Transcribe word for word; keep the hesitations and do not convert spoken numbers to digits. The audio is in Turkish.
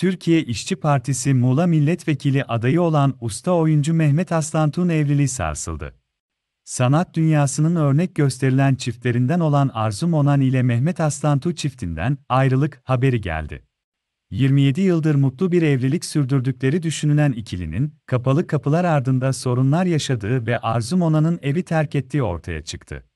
Türkiye İşçi Partisi Muğla Milletvekili adayı olan usta oyuncu Mehmet Aslantuğ'un evliliği sarsıldı. Sanat dünyasının örnek gösterilen çiftlerinden olan Arzum Onan ile Mehmet Aslantuğ çiftinden ayrılık haberi geldi. yirmi yedi yıldır mutlu bir evlilik sürdürdükleri düşünülen ikilinin, kapalı kapılar ardında sorunlar yaşadığı ve Arzum Onan'ın evi terk ettiği ortaya çıktı.